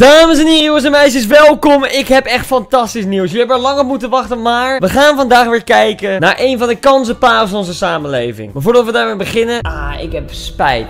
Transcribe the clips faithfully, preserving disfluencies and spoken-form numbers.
Dames en heren, jongens en meisjes, welkom. Ik heb echt fantastisch nieuws. Jullie hebben er lang op moeten wachten, maar we gaan vandaag weer kijken naar een van de kansenpaden van onze samenleving. Maar voordat we daarmee beginnen, ah, ik heb spijt.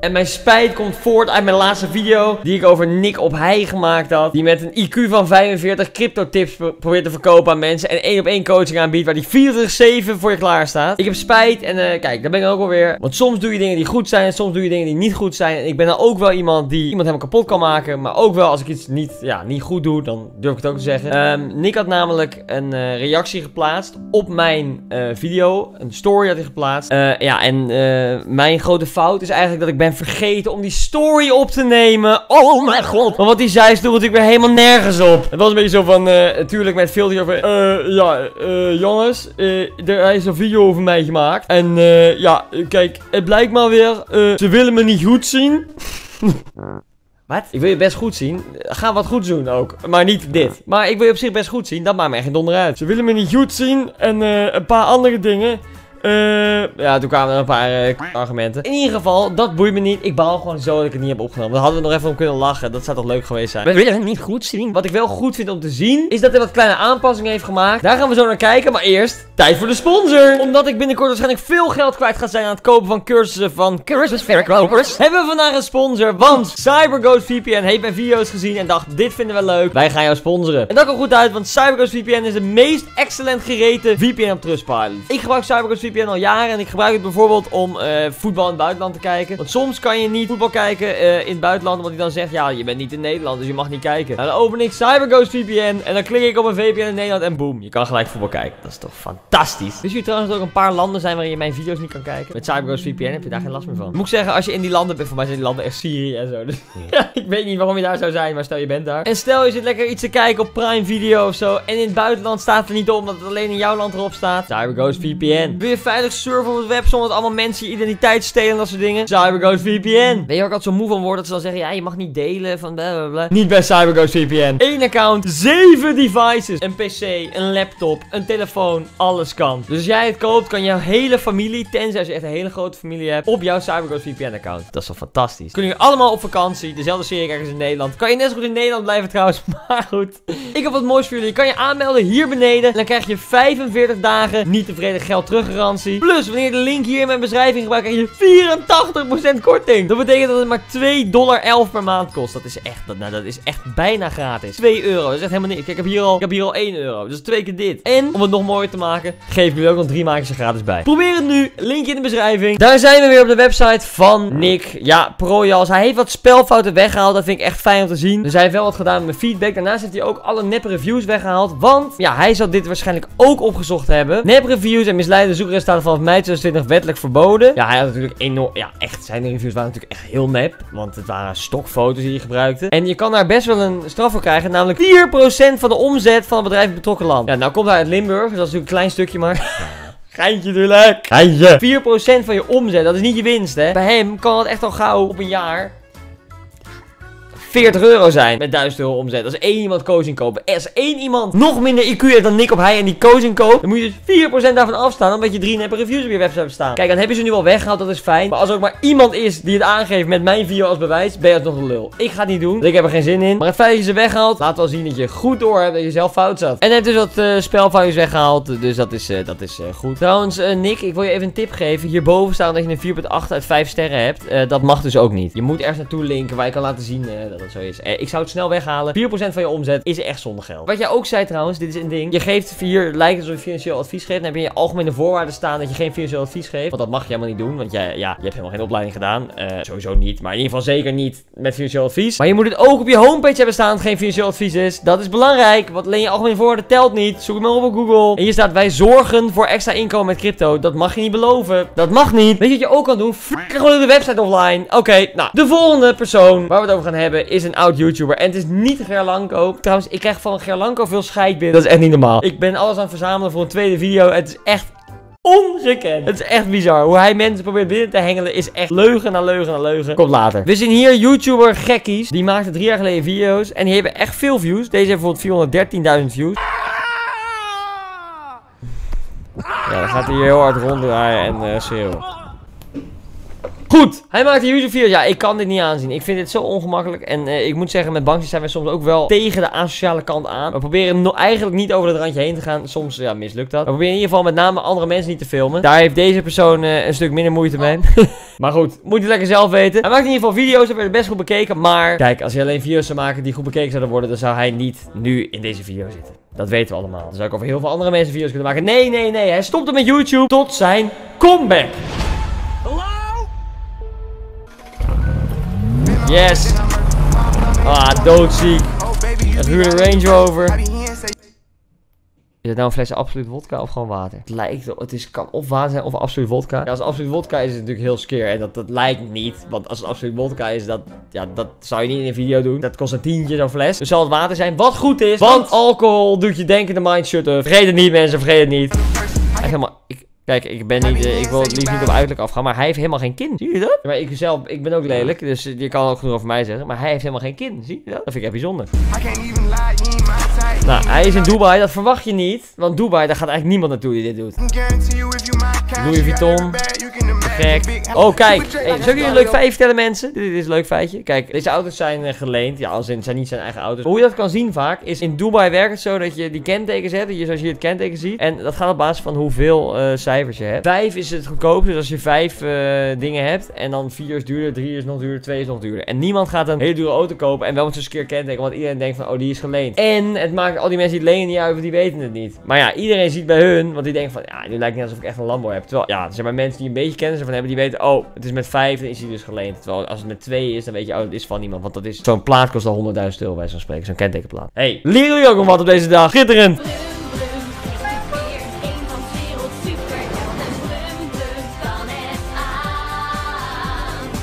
En mijn spijt komt voort uit mijn laatste video die ik over Nick op hei gemaakt had. Die met een I Q van vijfenveertig crypto tips probeert te verkopen aan mensen. En één op één coaching aanbiedt waar die vierentwintig zeven voor je klaar staat. Ik heb spijt en uh, kijk, daar ben ik ook alweer. Want soms doe je dingen die goed zijn en soms doe je dingen die niet goed zijn. En ik ben dan ook wel iemand die iemand helemaal kapot kan maken. Maar ook wel als ik iets niet, ja, niet goed doe, dan durf ik het ook te zeggen. Um, Nick had namelijk een uh, reactie geplaatst op mijn uh, video. Een story had hij geplaatst. Uh, ja, en uh, mijn grote fout is eigenlijk dat ik ben vergeten om die story op te nemen. Oh mijn god. Maar wat die zei stond natuurlijk weer helemaal nergens op. Het was een beetje zo van, natuurlijk uh, met veel die over... Uh, ja, uh, jongens. Uh, er is een video over mij gemaakt. En uh, ja, kijk. Het blijkt maar weer. Uh, ze willen me niet goed zien. Wat? Ik wil je best goed zien. Ga wat goed doen ook. Maar niet dit. Maar ik wil je op zich best goed zien. Dat maakt mij geen donder uit. Ze willen me niet goed zien. En uh, een paar andere dingen. Uh, ja, toen kwamen er een paar uh, argumenten. In ieder geval, dat boeit me niet. Ik baal gewoon zo dat ik het niet heb opgenomen. Daar hadden we nog even om kunnen lachen. Dat zou toch leuk geweest zijn. We willen het niet goed zien. Wat ik wel goed vind om te zien, is dat hij wat kleine aanpassingen heeft gemaakt. Daar gaan we zo naar kijken. Maar eerst, tijd voor de sponsor. Omdat ik binnenkort waarschijnlijk veel geld kwijt ga zijn aan het kopen van cursussen van cursusverkopers, hebben we vandaag een sponsor. Want CyberGhost V P N heeft mijn video's gezien en dacht, dit vinden we leuk. Wij gaan jou sponsoren. En dat komt goed uit, want CyberGhost V P N is de meest excellent gereten V P N op Trustpilot. Ik gebruik CyberGhost V P N al jaren en ik gebruik het bijvoorbeeld om uh, voetbal in het buitenland te kijken. Want soms kan je niet voetbal kijken uh, in het buitenland, omdat hij dan zegt, ja, je bent niet in Nederland, dus je mag niet kijken. Nou, dan open ik CyberGhost V P N en dan klik ik op een V P N in Nederland en boem, je kan gelijk voetbal kijken. Dat is toch fantastisch. Dus hier trouwens ook een paar landen zijn waarin je mijn video's niet kan kijken. Met CyberGhost V P N heb je daar geen last meer van. Moet ik zeggen, als je in die landen bent, voor mij zijn die landen echt Syrië en zo. Dus ja, ik weet niet waarom je daar zou zijn, maar stel je bent daar. En stel je zit lekker iets te kijken op Prime Video of zo en in het buitenland staat er niet om, omdat het alleen in jouw land erop staat. CyberGhost V P N. Veilig surfen op het web zonder dat allemaal mensen je identiteit stelen en dat soort dingen. CyberGhost V P N. Weet je ook altijd zo moe van worden dat ze dan zeggen, ja, je mag niet delen van blablabla. Niet bij CyberGhost V P N. Eén account, zeven devices. Een P C, een laptop, een telefoon, alles kan. Dus als jij het koopt, kan jouw hele familie, tenzij als je echt een hele grote familie hebt, op jouw CyberGhost V P N account. Dat is wel fantastisch. Kunnen jullie allemaal op vakantie, dezelfde serie kijken als in Nederland. Kan je net zo goed in Nederland blijven trouwens, maar goed. Ik heb wat moois voor jullie. Je kan je aanmelden hier beneden en dan krijg je vijfenveertig dagen niet tevreden geld teruggegaan. Plus, wanneer je de link hier in mijn beschrijving gebruikt, krijg je vierentachtig procent korting. Dat betekent dat het maar twee dollar elf per maand kost. Dat is echt, dat, nou, dat is echt bijna gratis. twee euro, dat is echt helemaal niks. Kijk, ik heb hier al, ik heb hier al één euro. Dus twee keer dit. En, om het nog mooier te maken, geef ik jullie ook nog drie maandjes er gratis bij. Probeer het nu, linkje in de beschrijving. Daar zijn we weer op de website van Nick. Ja, ProJas. Hij heeft wat spelfouten weggehaald. Dat vind ik echt fijn om te zien. Dus hij heeft wel wat gedaan met mijn feedback. Daarnaast heeft hij ook alle neppe reviews weggehaald. Want, ja, hij zou dit waarschijnlijk ook opgezocht hebben. Nep reviews en misleidende zoekers staat vanaf mei tweeduizend twintig wettelijk verboden. Ja, hij had natuurlijk enorm... Ja, echt, zijn reviews waren natuurlijk echt heel nep. Want het waren stokfoto's die hij gebruikte. En je kan daar best wel een straf voor krijgen. Namelijk vier procent van de omzet van het bedrijf in het betrokken land. Ja, nou komt hij uit Limburg. Dus dat is natuurlijk een klein stukje, maar... Geintje natuurlijk. Geintje. vier procent van je omzet. Dat is niet je winst, hè. Bij hem kan dat echt al gauw op een jaar... veertig euro zijn met duizend euro omzet. Als één iemand coaching koopt. Als één iemand nog minder I Q heeft dan Nick op hei en die coaching koopt, dan moet je dus vier procent daarvan afstaan. Omdat je drie neppe reviews op je website staan. Kijk, dan heb je ze nu al weggehaald. Dat is fijn. Maar als er ook maar iemand is die het aangeeft met mijn video als bewijs, ben je alsnog een lul. Ik ga het niet doen. Want ik heb er geen zin in. Maar het feit dat je ze weghaalt, laat wel zien dat je goed door hebt dat je zelf fout zat. En hij heeft dus wat uh, spelfoutjes weggehaald. Dus dat is, uh, dat is uh, goed. Trouwens, uh, Nick, ik wil je even een tip geven. Hierboven staan dat je een vier komma acht uit vijf sterren hebt. Uh, dat mag dus ook niet. Je moet ergens naartoe linken waar je kan laten zien... Uh, dat dat zo is. Eh, ik zou het snel weghalen. vier procent van je omzet is echt zonder geld. Wat jij ook zei trouwens, dit is een ding. Je geeft hier, lijkt alsof je financieel advies geeft. Dan heb je in je algemene voorwaarden staan dat je geen financieel advies geeft. Want dat mag je helemaal niet doen. Want jij, ja, je hebt helemaal geen opleiding gedaan. Uh, sowieso niet. Maar in ieder geval zeker niet met financieel advies. Maar je moet het ook op je homepage hebben staan dat geen financieel advies is. Dat is belangrijk. Want alleen je algemene voorwaarden telt niet. Zoek het maar op op Google. En hier staat, wij zorgen voor extra inkomen met crypto. Dat mag je niet beloven. Dat mag niet. Weet je wat je ook kan doen? Flikker gewoon de website offline. Oké, okay, nou. De volgende persoon waar we het over gaan hebben is een oud YouTuber. En het is niet Gerlanko. Trouwens, ik krijg van Gerlanko veel scheid binnen. Dat is echt niet normaal. Ik ben alles aan het verzamelen voor een tweede video. Het is echt ongekend. Het is echt bizar. Hoe hij mensen probeert binnen te hengelen is echt leugen na leugen na leugen. Komt later. We zien hier YouTuber Gekkies. Die maakte drie jaar geleden video's. En die hebben echt veel views. Deze heeft bijvoorbeeld vierhonderddertienduizend views. Ja, dan gaat hij heel hard ronddraaien en uh, schreeuwen. Goed, hij maakt een YouTube-video. Ja, ik kan dit niet aanzien. Ik vind dit zo ongemakkelijk. En uh, ik moet zeggen, met bankjes zijn we soms ook wel tegen de asociale kant aan. We proberen no eigenlijk niet over het randje heen te gaan. Soms ja, mislukt dat. We proberen in ieder geval met name andere mensen niet te filmen. Daar heeft deze persoon uh, een stuk minder moeite mee. Oh. Maar goed, moet je het lekker zelf weten. Hij maakt in ieder geval video's, dat werden best goed bekeken. Maar kijk, als hij alleen video's zou maken die goed bekeken zouden worden, dan zou hij niet nu in deze video zitten. Dat weten we allemaal. Dan zou ik over heel veel andere mensen video's kunnen maken. Nee, nee, nee. Hij stopte met YouTube tot zijn comeback. Yes! Ah, doodziek. Een ruwe Range Rover. Is het nou een flesje absoluut vodka of gewoon water? Het lijkt wel, het is, kan of water zijn of absoluut vodka. Ja, als het absoluut vodka is, is het natuurlijk heel skeer. En dat, dat lijkt niet. Want als het absoluut vodka is, dat, ja, dat zou je niet in een video doen. Dat kost een tientje zo'n fles. Dus zal het water zijn. Wat goed is. Want alcohol doet je denken de mind shut up. Vergeet het niet, mensen. Vergeet het niet. Echt helemaal... Ik, Kijk, ik ben niet, uh, ik wil het liefst niet op uiterlijk afgaan, maar hij heeft helemaal geen kin. Zie je dat? Maar ik zelf, ik ben ook lelijk, dus je kan ook genoeg over mij zeggen, maar hij heeft helemaal geen kin. Zie je dat? Dat vind ik echt bijzonder. Nou, hij is in Dubai, dat verwacht je niet, want Dubai, daar gaat eigenlijk niemand naartoe die dit doet. Louis Vuitton, gek. Oh, kijk, hey, zou ik jullie een leuk feitje vertellen, mensen? Dit is een leuk feitje. Kijk, deze auto's zijn uh, geleend, ja, als in, het zijn niet zijn eigen auto's. Maar hoe je dat kan zien vaak, is in Dubai werkt het zo dat je die kentekens hebt, dat je zoals je het kenteken ziet, en dat gaat op basis van hoeveel uh, zijn. vijf is het goedkoopste, dus als je vijf uh, dingen hebt. En dan vier is duurder, drie is nog duurder, twee is nog duurder. En niemand gaat een hele dure auto kopen en wel met zo'n keer kenteken. Want iedereen denkt van, oh, die is geleend. En het maakt al die mensen die het lenen niet uit, want die weten het niet. Maar ja, iedereen ziet bij hun, want die denkt van, ja, nu lijkt niet alsof ik echt een Lambo heb. Terwijl, ja, er zijn maar mensen die een beetje kennis ervan hebben, die weten, oh, het is met vijf, dan is die dus geleend. Terwijl als het met twee is, dan weet je, oh, het is van niemand. Want dat is, zo'n plaat kost al honderdduizend euro bij zo'n spreken, zo'n kentekenplaat. Hey, leren jullie ook nog wat op deze dag? Schitterend!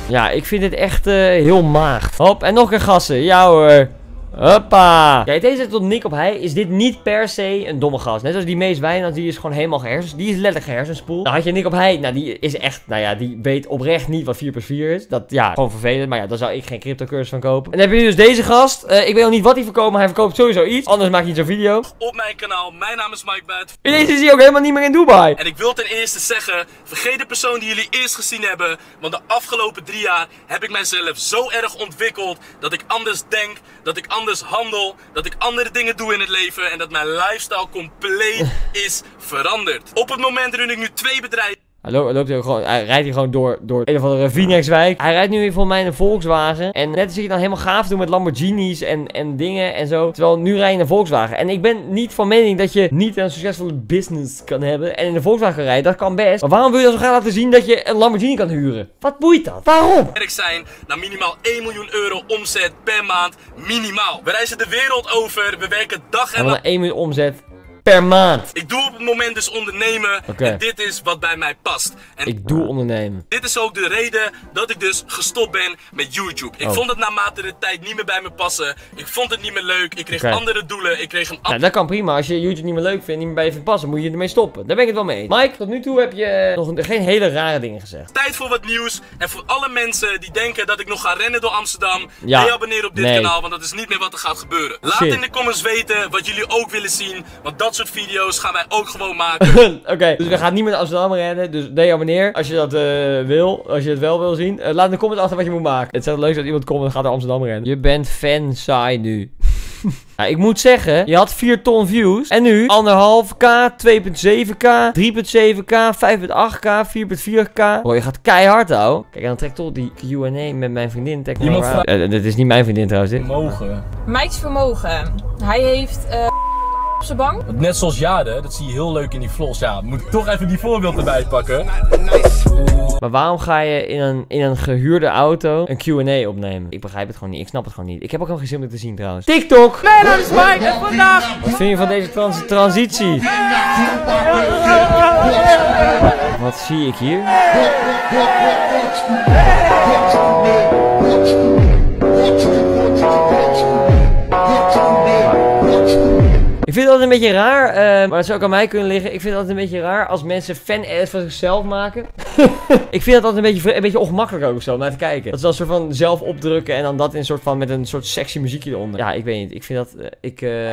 Ja, ik vind dit echt uh, heel maagd. Hop, en nog een gassen. Ja hoor. Hoppa. Kijk, deze tot Nick op hei is dit niet per se een domme gast. Net zoals die Mees Wijnand, die is gewoon helemaal gehersens. Die is letterlijk gehersenspoel. Nou, had je Nick op hei, nou die is echt, nou ja, die weet oprecht niet wat vier plus vier is. Dat, ja, gewoon vervelend. Maar ja, daar zou ik geen cryptocursus van kopen. En dan heb je nu dus deze gast. Uh, ik weet nog niet wat hij verkoopt, maar hij verkoopt sowieso iets. Anders maakt hij zo'n video. Op mijn kanaal, mijn naam is Mike Buiten. In deze is hij ook helemaal niet meer in Dubai. En ik wil ten eerste zeggen, vergeet de persoon die jullie eerst gezien hebben. Want de afgelopen drie jaar heb ik mijzelf zo erg ontwikkeld dat ik anders denk, dat ik anders handel, dat ik andere dingen doe in het leven en dat mijn lifestyle compleet is veranderd. Op het moment run ik nu twee bedrijven. Hij, loopt hij, gewoon, hij rijdt hier gewoon door, door een of andere Phoenixwijk. Hij rijdt nu weer voor mij een Volkswagen. En net zit je dan helemaal gaaf doen met Lamborghinis en, en dingen en zo. Terwijl nu rij je een Volkswagen. En ik ben niet van mening dat je niet een succesvolle business kan hebben. En in een Volkswagen kan rijden, dat kan best. Maar waarom wil je dan zo graag laten zien dat je een Lamborghini kan huren? Wat boeit dat? Waarom? Werk zijn naar minimaal één miljoen euro omzet per maand. Minimaal. We reizen de wereld over. We werken dag en nacht. één miljoen omzet. Per maand. Ik doe op het moment dus ondernemen. Okay. En dit is wat bij mij past. En ik doe ondernemen. Dit is ook de reden dat ik dus gestopt ben met YouTube. Ik oh. vond het naarmate de tijd niet meer bij me passen. Ik vond het niet meer leuk. Ik kreeg okay. andere doelen. Ik kreeg een andere... Ja, dat kan prima. Als je YouTube niet meer leuk vindt, niet meer bij je vindt passen, moet je ermee stoppen. Daar ben ik het wel mee. Mike, tot nu toe heb je nog geen hele rare dingen gezegd. Tijd voor wat nieuws. En voor alle mensen die denken dat ik nog ga rennen door Amsterdam. Ja. Nee, abonneer op dit nee. kanaal, want dat is niet meer wat er gaat gebeuren. Laat Shit. in de comments weten wat jullie ook willen zien. Want dat Dat soort video's gaan wij ook gewoon maken. Oké, okay, dus we gaan niet meer naar Amsterdam rennen. Dus nee, abonneer. Als je dat uh, wil, als je het wel wil zien. Uh, laat in de comment achter wat je moet maken. Het is echt leuk dat iemand komt en gaat naar Amsterdam rennen. Je bent fan saai nu. Nou, ik moet zeggen, je had vier ton views. En nu anderhalf k, twee komma zeven k, drie komma zeven k, vijf komma acht k, vier komma vier k. Oh, je gaat keihard, ouwe. Kijk, en dan trekt toch die Q en A met mijn vriendin. Je moet vragen. Uh, dit is niet mijn vriendin trouwens, dit. Vermogen. Mike's vermogen. Hij heeft... Uh... op zijn bank. Net zoals Jade, dat zie je heel leuk in die vlogs. Ja, moet ik toch even die voorbeeld erbij pakken. Maar waarom ga je in een, in een gehuurde auto een Q en A opnemen? Ik begrijp het gewoon niet, ik snap het gewoon niet. Ik heb ook helemaal geen zin om te zien trouwens. TikTok! Nee, dat is mij! En vandaag! Wat vind je van deze trans transitie? Wat zie ik hier? Ik vind dat een beetje raar, uh, maar dat zou ook aan mij kunnen liggen. Ik vind dat een beetje raar als mensen fan-ads van zichzelf maken. Ik vind dat altijd een beetje, een beetje ongemakkelijk ook zo om naar te kijken. Dat ze dan soort van zelf opdrukken en dan dat in soort van met een soort sexy muziekje eronder. Ja, ik weet niet. Ik vind dat... Uh, ik... Uh...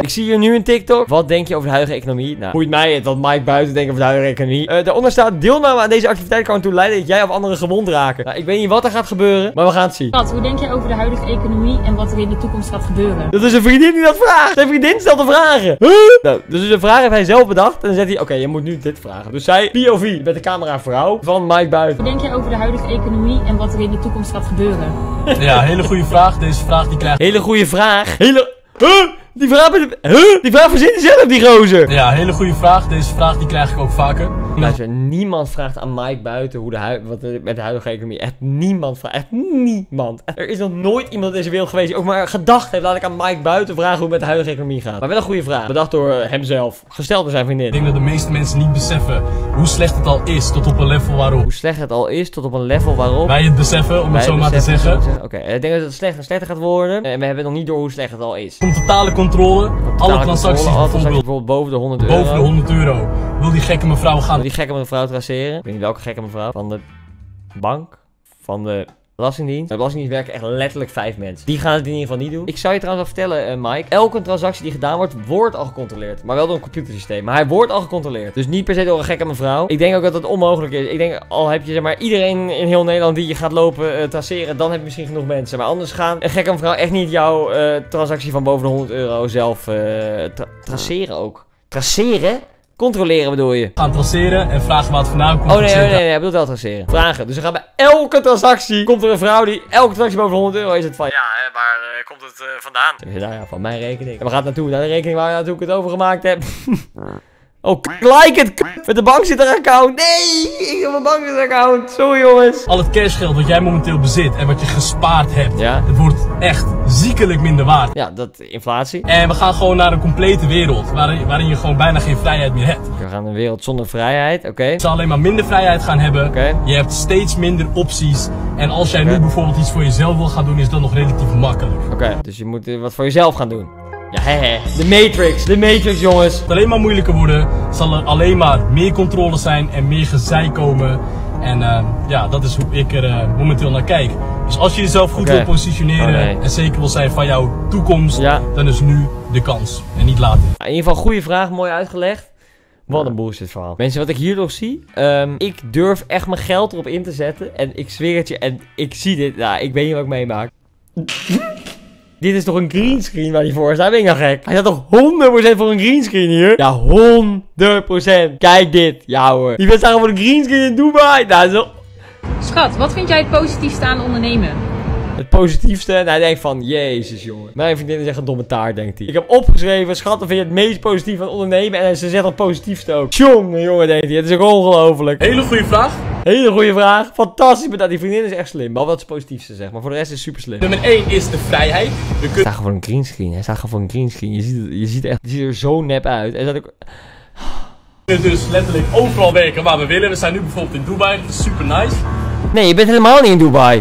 Ik zie hier nu een TikTok. Wat denk je over de huidige economie? Nou, boeit mij het wat Mike Buiten denkt over de huidige economie. Uh, daaronder staat, deelname aan deze activiteit kan ertoe leiden dat jij of anderen gewond raken. Nou, ik weet niet wat er gaat gebeuren, maar we gaan het zien. Wat, hoe denk jij over de huidige economie en wat er in de toekomst gaat gebeuren? Dat is een vriendin die dat vraagt. Zijn vriendin stelt de vragen. Huh? Nou, dus de vraag heeft hij zelf bedacht. En dan zegt hij, oké, okay, je moet nu dit vragen. Dus zij, P O V, met de camera vrouw van Mike Buiten. Hoe denk jij over de huidige economie en wat er in de toekomst gaat gebeuren? Ja, hele goede vraag. Deze vraag die krijgt... Hele goede vraag. Hele... Huh? Die vraag, huh? Die vraag verzint zelf, die gozer. Ja, hele goede vraag. Deze vraag die krijg ik ook vaker. Luister, niemand vraagt aan Mike Buiten hoe de wat er met de huidige economie. Echt niemand vraagt. Echt niemand. Er is nog nooit iemand in deze wereld geweest die ook maar gedacht heeft. Laat ik aan Mike Buiten vragen hoe het met de huidige economie gaat. Maar wel een goede vraag. Bedacht door hemzelf. Gesteld door zijn vriendin. Ik denk dat de meeste mensen niet beseffen hoe slecht het al is tot op een level waarop. Hoe slecht het al is tot op een level waarop. Wij het beseffen, om het zo maar te zeggen. Oké, okay. Ik denk dat het slechter en slechter gaat worden. En we hebben nog niet door hoe slecht het al is. Om totale controle. Alle transacties bijvoorbeeld boven de honderd euro. Boven de honderd euro. Wil die gekke mevrouw gaan. Die gekke mevrouw traceren. Ik weet niet welke gekke mevrouw. Van de bank. Van de belastingdienst. Bij de belastingdienst werken echt letterlijk vijf mensen. Die gaan het in ieder geval niet doen. Ik zou je trouwens wel vertellen, uh, Mike. Elke transactie die gedaan wordt, wordt al gecontroleerd. Maar wel door een computersysteem. Maar hij wordt al gecontroleerd. Dus niet per se door een gekke mevrouw. Ik denk ook dat het onmogelijk is. Ik denk, al heb je zeg maar iedereen in heel Nederland die je gaat lopen uh, traceren. Dan heb je misschien genoeg mensen. Maar anders gaan een gekke mevrouw echt niet jouw uh, transactie van boven de honderd euro zelf uh, tra traceren ook. Traceren? Controleren bedoel je? Gaan traceren en vragen waar het vandaan komt. Oh nee, nee, nee, nee, hij bedoelt wel traceren. Vragen. Dus we gaan bij elke transactie. Komt er een vrouw die elke transactie boven de honderd euro is het van. Ja, waar uh, komt het uh, vandaan? Ja, ja, van mijn rekening. En we gaan naartoe, naar de rekening waar naartoe ik het overgemaakt heb. Oh, like het, met de bank zit er account. Nee, ik heb mijn bank zit account. Sorry jongens. Al het cashgeld wat jij momenteel bezit en wat je gespaard hebt, ja? Het wordt echt ziekelijk minder waard. Ja, dat inflatie. En we gaan gewoon naar een complete wereld waarin, waarin je gewoon bijna geen vrijheid meer hebt. We gaan een wereld zonder vrijheid, oké. Okay. Je zal alleen maar minder vrijheid gaan hebben. Okay. Je hebt steeds minder opties. En als jij okay. nu bijvoorbeeld iets voor jezelf wil gaan doen, is dat nog relatief makkelijk. Oké, okay. Dus je moet wat voor jezelf gaan doen. Ja, hehe. De Matrix. De Matrix, jongens. Het zal alleen maar moeilijker worden. Het zal er alleen maar meer controle zijn en meer gezeik komen. En uh, ja, dat is hoe ik er uh, momenteel naar kijk. Dus als je jezelf goed okay. wil positioneren oh, nee. en zeker wil zijn van jouw toekomst, ja. dan is nu de kans. En niet later. In ieder geval, goede vraag. Mooi uitgelegd. Wat een bullshit verhaal. Mensen, wat ik hier nog zie. Um, ik durf echt mijn geld erop in te zetten. En ik zweer het je. En ik zie dit. Nou, ik weet niet wat ik meemaak. Dit is toch een greenscreen waar hij voor staat? Ben ik nou gek? Hij staat toch honderd procent voor een greenscreen hier? Ja, honderd procent. Kijk dit. Ja hoor. Die bent staan voor een greenscreen in Dubai. Nou, zo... Schat, wat vind jij het positiefste aan ondernemen? Het positiefste? Nou, hij denkt van, jezus jongen. Mijn vriendin is echt een domme taart, denkt hij. Ik heb opgeschreven, schat, dan vind je het meest positief aan ondernemen. En ze zegt het positiefste ook. Tjonge jongen, denkt hij. Het is ook ongelooflijk. Hele goede vraag. Hele goede vraag. Fantastisch bedankt. Die vriendin is echt slim. Behalve dat ze positiefste zegt. Maar voor de rest is super slim. Nummer één is de vrijheid. We kunnen... Staat gewoon voor een greenscreen. Hij staat gewoon voor een greenscreen. Je ziet, je ziet, echt, je ziet er zo nep uit. En dat ik... We kunnen dus letterlijk overal werken waar we willen. We zijn nu bijvoorbeeld in Dubai. Dat is super nice. Nee, je bent helemaal niet in Dubai.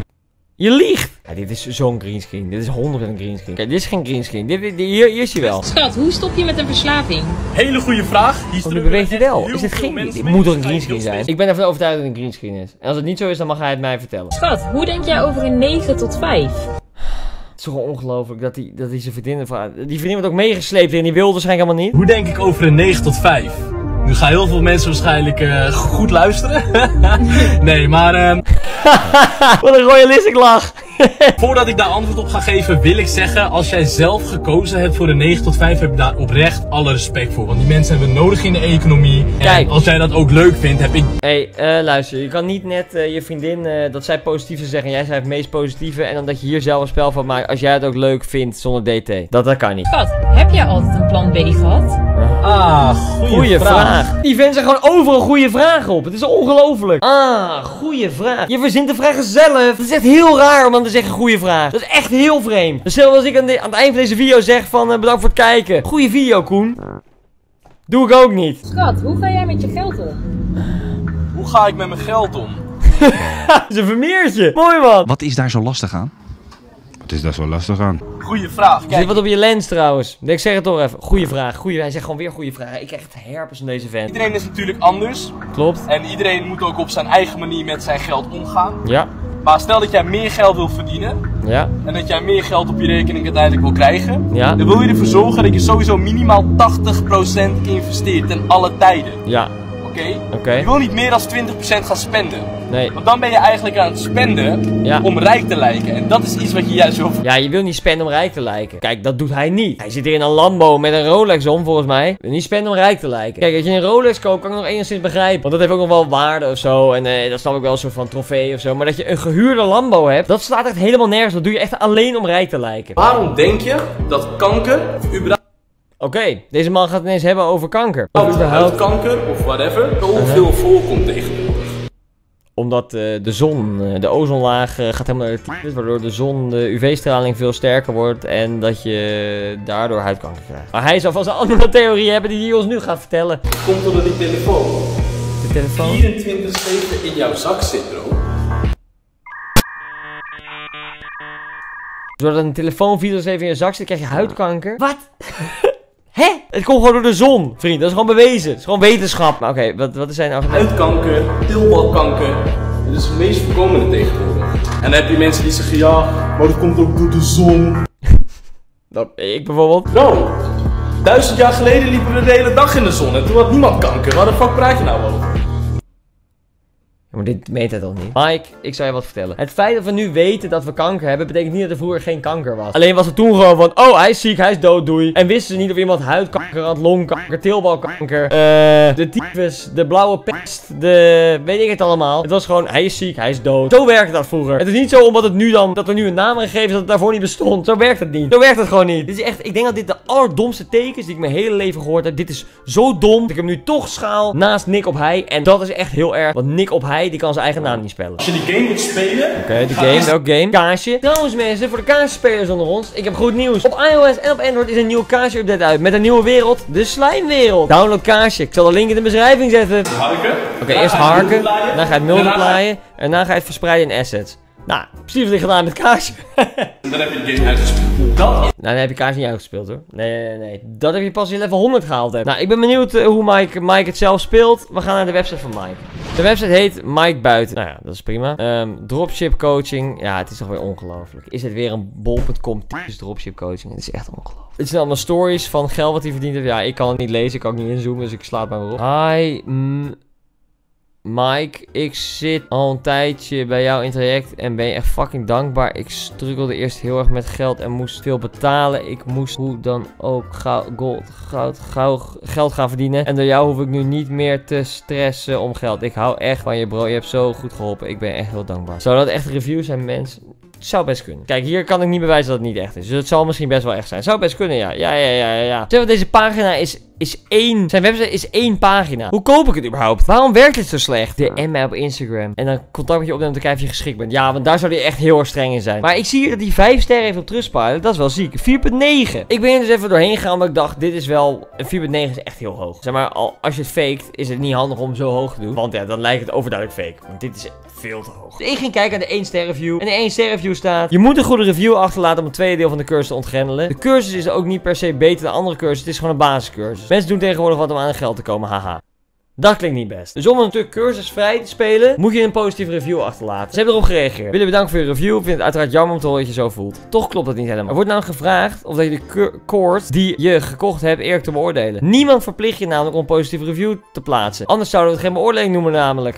Je liegt. Ja, dit is zo'n greenscreen. Dit is honderd een greenscreen. Kijk, dit is geen greenscreen. Dit, dit, dit, hier, hier is hij wel. Schat, hoe stop je met een verslaving? Hele goede vraag. Hier oh, nu beweegt hij wel. Is het geen... Dit moet toch een greenscreen zijn? Ik ben ervan overtuigd dat het een greenscreen is. En als het niet zo is, dan mag hij het mij vertellen. Schat, hoe denk jij over een negen tot vijf? Het is toch ongelooflijk dat hij, dat hij zijn vriendin... Die vriendin wordt ook meegesleept en die wil waarschijnlijk helemaal niet. Hoe denk ik over een negen tot vijf? Nu gaan heel veel mensen waarschijnlijk uh, goed luisteren. Nee, maar... Um... Wat een royalistic lach. Voordat ik daar antwoord op ga geven, wil ik zeggen, als jij zelf gekozen hebt voor de negen tot vijf, heb je daar oprecht alle respect voor. Want die mensen hebben nodig in de economie. Kijk. En als jij dat ook leuk vindt, heb ik... Hé, hey, uh, luister, je kan niet net uh, je vriendin, uh, dat zij positieve zeggen en jij zei het meest positieve. En dan dat je hier zelf een spel van maakt, als jij het ook leuk vindt zonder D T. Dat, dat kan niet. Schat, heb jij altijd een plan B gehad? Ah, goeie, goeie vraag. vraag. Die vent zijn gewoon overal goede vragen op. Het is ongelooflijk. Ah, goede vraag. Je verzint de vragen zelf. Dat is echt heel raar om dan te zeggen goede vraag. Dat is echt heel vreemd. Hetzelfde als ik aan, de, aan het eind van deze video zeg van uh, bedankt voor het kijken. Goeie video, Koen. Doe ik ook niet. Schat, hoe ga jij met je geld om? Hoe ga ik met mijn geld om? Dat is een vermeertje. Mooi man. Wat is daar zo lastig aan? Wat is daar zo lastig aan? Goeie vraag. Kijk. Er zit wat op je lens trouwens. Ik zeg het toch even. Goeie vraag. Goeie... Hij zegt gewoon weer goede vragen. Ik krijg het herpes van deze vent. Iedereen is natuurlijk anders. Klopt. En iedereen moet ook op zijn eigen manier met zijn geld omgaan. Ja. Maar stel dat jij meer geld wil verdienen, ja. En dat jij meer geld op je rekening uiteindelijk wil krijgen, ja. Dan wil je ervoor zorgen dat je sowieso minimaal tachtig procent investeert ten alle tijden. Ja. Oké? Okay? Okay. Je wil niet meer dan twintig procent gaan spenden. Nee. Want dan ben je eigenlijk aan het spenden ja. om rijk te lijken. En dat is iets wat je juist wil. Ja, je wil niet spenden om rijk te lijken. Kijk, dat doet hij niet. Hij zit hier in een Lambo met een Rolex om, volgens mij. Je wil niet spenden om rijk te lijken. Kijk, als je een Rolex koopt, kan ik nog enigszins begrijpen. Want dat heeft ook nog wel waarde of zo. En eh, dat snap ik wel, een soort van trofee of zo. Maar dat je een gehuurde Lambo hebt, dat slaat echt helemaal nergens. Dat doe je echt alleen om rijk te lijken. Waarom denk je dat kanker überhaupt... Oké, okay, deze man gaat het ineens hebben over kanker. Of huidkanker of whatever, zoveel uh-huh. voorkomt tegenwoordig. Omdat uh, de zon, uh, de ozonlaag uh, gaat helemaal naar de tyfus, waardoor de zon, de U V-straling veel sterker wordt en dat je daardoor huidkanker krijgt. Maar hij zou vast een andere theorie hebben die hij ons nu gaat vertellen. Komt door die telefoon. De telefoon? vierentwintig zeven in jouw zak zit, bro. Doordat een telefoon vierentwintig zeven in je zak zit, krijg je huidkanker. Wat? Hé? Het komt gewoon door de zon, vriend. Dat is gewoon bewezen. Het is gewoon wetenschap. Maar oké, okay, wat, wat is zijn nou? Huidkanker, teelbalkanker. Dat is het meest voorkomende tegenwoordig. En dan heb je mensen die zeggen, ja, maar dat komt ook door de zon. Nou, ik bijvoorbeeld. Bro, duizend jaar geleden liepen we de hele dag in de zon en toen had niemand kanker. Waar de fuck praat je nou over? Maar dit meet hij toch niet? Mike, ik zou je wat vertellen. Het feit dat we nu weten dat we kanker hebben, betekent niet dat er vroeger geen kanker was. Alleen was het toen gewoon van, oh, hij is ziek, hij is dood, doei. En wisten ze niet of iemand huidkanker had, longkanker, teelbalkanker, uh, de tyfus, de blauwe pest, de... weet ik het allemaal. Het was gewoon, hij is ziek, hij is dood. Zo werkte dat vroeger. Het is niet zo omdat het nu dan, dat er nu een naam aan gegeven is dat het daarvoor niet bestond. Zo werkt het niet. Zo werkt het gewoon niet. Dit is echt, ik denk dat dit de allerdomste tekens die ik mijn hele leven gehoord heb. Dit is zo dom dat ik hem nu toch schaal naast Nick op hei. En dat is echt heel erg, want Nick op hei, die kan zijn eigen naam niet spellen. Als je die game moet spelen... Oké, okay, die game, welk game? Kaasje. Trouwens mensen, voor de Kaasje-spelers onder ons, ik heb goed nieuws. Op iOS en op Android is een nieuwe Kaasje-update uit met een nieuwe wereld, de slijmwereld. Download Kaasje. Ik zal de link in de beschrijving zetten. Harken. Oké, okay, eerst harken, dan ga je het multiplyen en dan ga je het verspreiden in assets. Nou, precies wat ik gedaan met Kaasje. En dan heb je de game uitgespeeld. Dat... Nou, dan heb je Kaasje niet uitgespeeld hoor. Nee, nee, nee. Dat heb je pas in level honderd gehaald hebt. Nou, ik ben benieuwd uh, hoe Mike, Mike het zelf speelt. We gaan naar de website van Mike. De website heet Mike Buiten. Nou ja, dat is prima. Um, dropship coaching. Ja, het is toch weer ongelooflijk. Is het weer een bol punt com typisch dropship coaching? Het is echt ongelooflijk. Het zijn allemaal stories van geld wat hij verdient heeft. Ja, ik kan het niet lezen. Ik kan ook niet inzoomen, dus ik sla het maar weer op. Hi, mm. Mike, ik zit al een tijdje bij jou in traject en ben je echt fucking dankbaar. Ik struggelde eerst heel erg met geld en moest veel betalen. Ik moest hoe dan ook gauw, gold, goud, gauw geld gaan verdienen. En door jou hoef ik nu niet meer te stressen om geld. Ik hou echt van je, bro. Je hebt zo goed geholpen. Ik ben echt heel dankbaar. Zou dat echt reviews zijn, mensen? Zou best kunnen. Kijk, hier kan ik niet bewijzen dat het niet echt is. Dus het zal misschien best wel echt zijn. Zou best kunnen, ja. Ja, ja, ja, ja. ja. Zeg maar, deze pagina is... Is één, zijn website is één pagina. Hoe koop ik het überhaupt? Waarom werkt het zo slecht? D M mij op Instagram. En dan contact met je opnemen om te kijken of je geschikt bent. Ja, want daar zou die echt heel erg streng in zijn. Maar ik zie hier dat die vijf sterren heeft op Trustpilot. Dat is wel ziek. vier punt negen. Ik ben hier dus even doorheen gegaan, omdat ik dacht, dit is wel... vier punt negen is echt heel hoog. Zeg maar, als je het faked, is het niet handig om zo hoog te doen. Want ja, dan lijkt het overduidelijk fake. Want dit is veel te hoog. Dus ik ging kijken naar de één ster review. En de één ster review staat... Je moet een goede review achterlaten om het tweede deel van de cursus te ontgrendelen. De cursus is ook niet per se beter dan andere cursus. Het is gewoon een basiscursus. Mensen doen tegenwoordig wat om aan geld te komen, haha. Dat klinkt niet best. Dus om een stuk cursusvrij te spelen, moet je een positieve review achterlaten. Ze hebben erop gereageerd. Willen bedanken voor je review. Ik vind het uiteraard jammer om te horen dat je zo voelt. Toch klopt dat niet helemaal. Er wordt namelijk gevraagd of dat je de koorts die je gekocht hebt eerlijk te beoordelen. Niemand verplicht je namelijk om een positieve review te plaatsen. Anders zouden we het geen beoordeling noemen namelijk.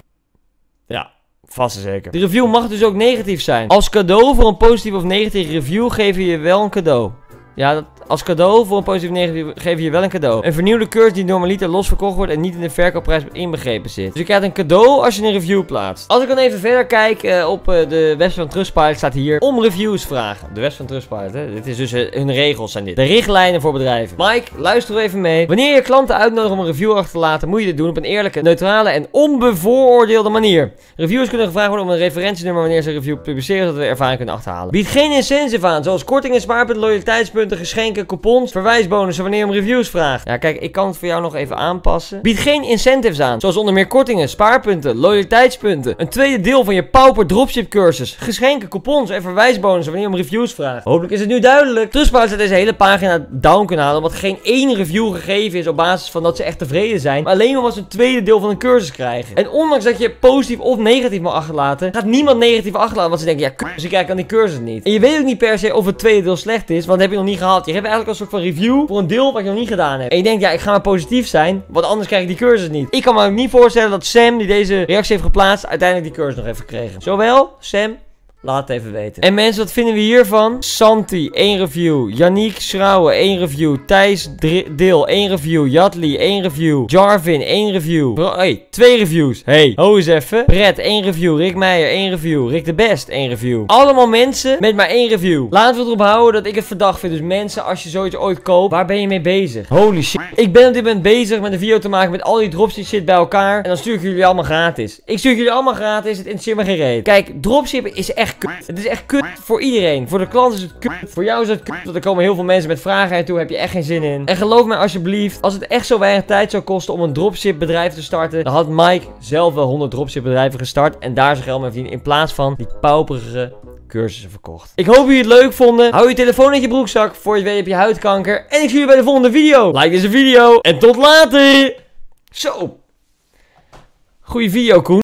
Ja. Vast en zeker. De review mag dus ook negatief zijn. Als cadeau voor een positieve of negatieve review geven we je wel een cadeau. Ja, dat, als cadeau voor een positieve negatieve geven we je wel een cadeau. Een vernieuwde cursus die normaliter los verkocht wordt en niet in de verkoopprijs inbegrepen zit. Dus je krijgt een cadeau als je een review plaatst. Als ik dan even verder kijk uh, op uh, de website van Trustpilot staat hier om reviews vragen. De website van Trustpilot, hè. Dit is dus uh, hun regels zijn dit. De richtlijnen voor bedrijven. Mike, luister even mee. Wanneer je klanten uitnodigt om een review achter te laten, moet je dit doen op een eerlijke, neutrale en onbevooroordeelde manier. Reviewers kunnen gevraagd worden om een referentienummer wanneer ze een review publiceren, zodat we ervaring kunnen achterhalen. Bied geen incentive aan, zoals kortingen, spaarpunten, loyaliteitspunten, geschenken, schenken coupons, verwijsbonussen wanneer je om reviews vraagt. Ja, kijk, ik kan het voor jou nog even aanpassen. Bied geen incentives aan, zoals onder meer kortingen, spaarpunten, loyaliteitspunten, een tweede deel van je pauper dropship cursus, geschenken, coupons en verwijsbonussen wanneer je om reviews vraagt. Hopelijk is het nu duidelijk. Trustpilot zou deze hele pagina down kunnen halen, omdat geen één review gegeven is op basis van dat ze echt tevreden zijn, maar alleen maar wat ze een tweede deel van een cursus krijgen. En ondanks dat je positief of negatief mag achterlaten, gaat niemand negatief achterlaten, want ze denken, ja, k***, ze kijken aan die cursus niet. En je weet ook niet per se of het tweede deel slecht is, want dat heb je nog niet gehad. Je hebt eigenlijk een soort van review voor een deel wat je nog niet gedaan hebt. En je denkt, ja, ik ga maar positief zijn, want anders krijg ik die cursus niet. Ik kan me ook niet voorstellen dat Sam, die deze reactie heeft geplaatst, uiteindelijk die cursus nog heeft gekregen. Zowel Sam... laat het even weten. En mensen, wat vinden we hiervan? Santi, één review. Yannick Schrouwen, één review. Thijs Deel, één review. Jatli, één review. Jarvin, één review. Bro, hey, twee reviews. Hey, ho eens even. Brett, één review. Rick Meijer, één review. Rick de Best, één review. Allemaal mensen met maar één review. Laten we erop houden dat ik het verdacht vind. Dus mensen, als je zoiets ooit koopt, waar ben je mee bezig? Holy shit. Ik ben op dit moment bezig met een video te maken met al die dropship shit bij elkaar. En dan stuur ik jullie allemaal gratis. Ik stuur jullie allemaal gratis. Het interesseert me geen reet. Kijk, dropshippen is echt kut. Het is echt kut voor iedereen. Voor de klant is het kut. Voor jou is het kut. Want er komen heel veel mensen met vragen en toe heb je echt geen zin in. En geloof mij alsjeblieft, als het echt zo weinig tijd zou kosten om een dropship bedrijf te starten, dan had Mike zelf wel honderd dropship bedrijven gestart en daar zijn geld mee verdiend in plaats van die pauperige cursussen verkocht. Ik hoop dat jullie het leuk vonden. Hou je telefoon uit je broekzak. Voor je weet heb je huidkanker. En ik zie jullie bij de volgende video. Like deze video en tot later. Zo. Goeie video, Koen.